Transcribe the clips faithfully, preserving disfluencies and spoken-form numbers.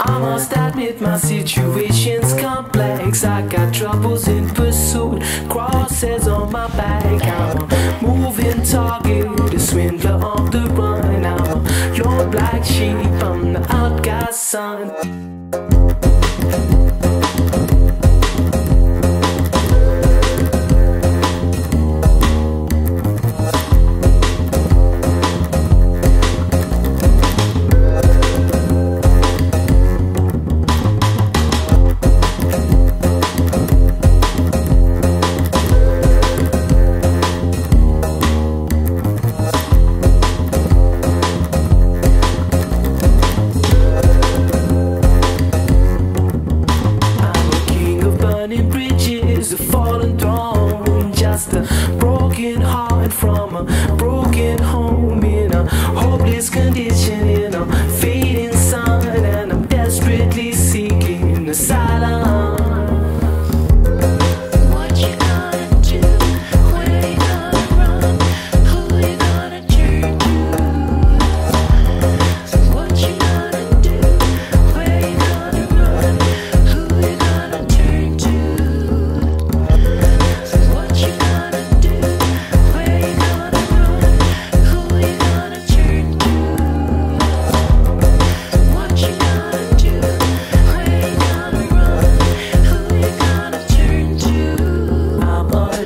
I must admit my situation's complex. I got troubles in pursuit, crosses on my back. I'm a moving target, a swindler on the run. I'm your black sheep, I'm the outcast son. A fallen throne, just a broken heart from a broken home, in a hopeless condition, in a fading sun, and I'm desperately seeking asylum.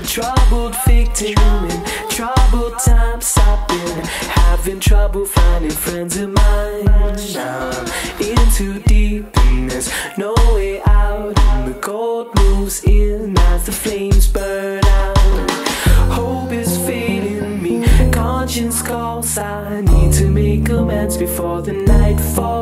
Troubled victim in troubled times. I've been having trouble finding friends of mine. I'm in too deep and there's no way out. And the cold moves in as the flames burn out. Hope is failing me, conscience calls. I need to make amends before the night falls.